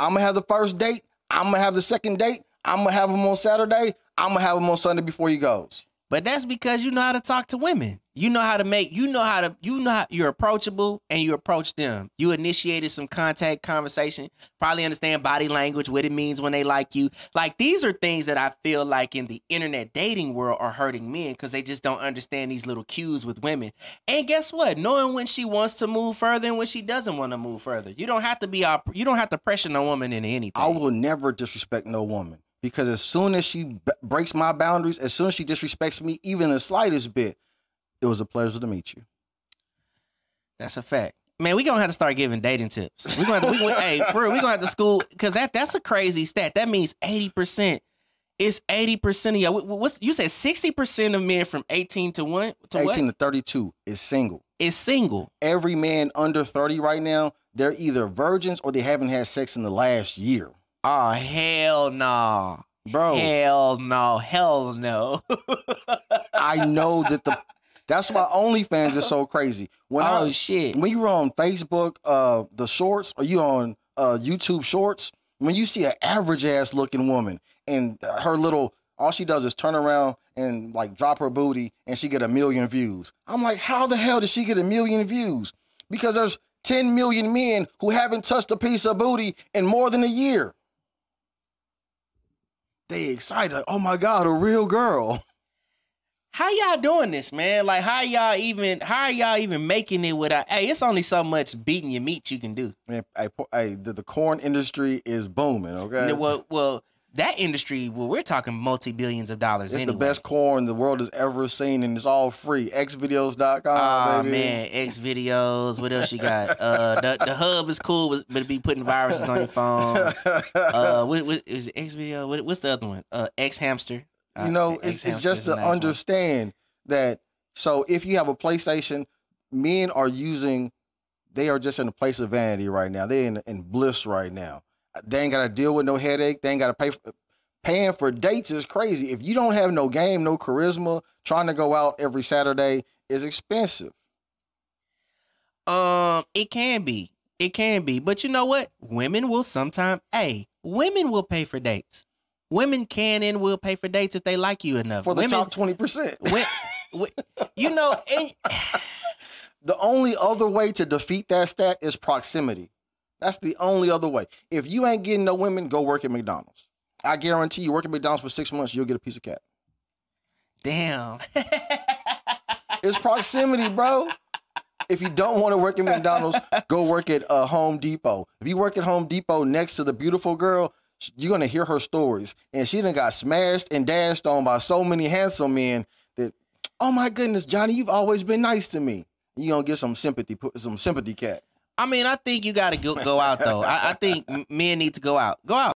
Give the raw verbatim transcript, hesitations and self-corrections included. I'm going to have the first date. I'm going to have the second date. I'm going to have him on Saturday. I'm going to have him on Sunday before he goes. But that's because you know how to talk to women. You know how to make, you know how to, you know how, you're approachable and you approach them. You initiated some contact conversation, probably understand body language, what it means when they like you. Like, these are things that I feel like in the internet dating world are hurting men because they just don't understand these little cues with women. And guess what? Knowing when she wants to move further and when she doesn't want to move further. You don't have to be, you don't have to pressure no woman into anything. I will never disrespect no woman. Because as soon as she b breaks my boundaries, as soon as she disrespects me, even the slightest bit, it was a pleasure to meet you. That's a fact. Man, we're going to have to start giving dating tips. We're going to, we, we, hey, we're going to have to school, because that, that's a crazy stat. That means eighty percent. It's eighty percent of y'all. What's, you said sixty percent of men from eighteen to one? To eighteen what? To thirty-two is single. Is single. Every man under thirty right now, they're either virgins or they haven't had sex in the last year. Oh, hell no. Bro. Hell no. Hell no. I know that the... That's why OnlyFans is so crazy. When oh, I, shit. When you were on Facebook, uh, the shorts, or you on uh, YouTube shorts, when you see an average-ass looking woman and her little... All she does is turn around and, like, drop her booty and she get a million views. I'm like, how the hell did she get a million views? Because there's ten million men who haven't touched a piece of booty in more than a year. They excited. Oh my God, a real girl. How y'all doing this, man? Like, how y'all even, how y'all even making it without, hey, it's only so much beating your meat you can do. Man, I, I, the, the corn industry is booming, okay? Well, well, that industry, well, we're talking multi-billions of dollars It's anyway. The best corn the world has ever seen, and it's all free. X videos dot com, oh, baby. Man, X videos. What else you got? uh, the, the hub is cool, but it'll be putting viruses on your phone. Uh, what, what, is it X video? What, what's the other one? Uh, X hamster. Uh, you know, it's, it's just to understand one. That, so if you have a PlayStation, men are using, they are just in a place of vanity right now. They're in, in bliss right now. They ain't got to deal with no headache. They ain't got to pay for, paying for dates is crazy. If you don't have no game, no charisma, trying to go out every Saturday is expensive. Um, it can be. It can be. But you know what? Women will sometimes, hey, women will pay for dates. Women can and will pay for dates if they like you enough. For the women, top twenty percent. When, when, you know. And, the only other way to defeat that stat is proximity. That's the only other way. If you ain't getting no women, go work at McDonald's. I guarantee you, work at McDonald's for six months, you'll get a piece of cat. Damn. It's proximity, bro. If you don't want to work at McDonald's, go work at uh, Home Depot. If you work at Home Depot next to the beautiful girl, you're going to hear her stories. And she done got smashed and dashed on by so many handsome men that, oh, my goodness, Johnny, you've always been nice to me. You're going to get some sympathy, some sympathy cat. I mean, I think you got to go, go out, though. I, I think men need to go out. Go out.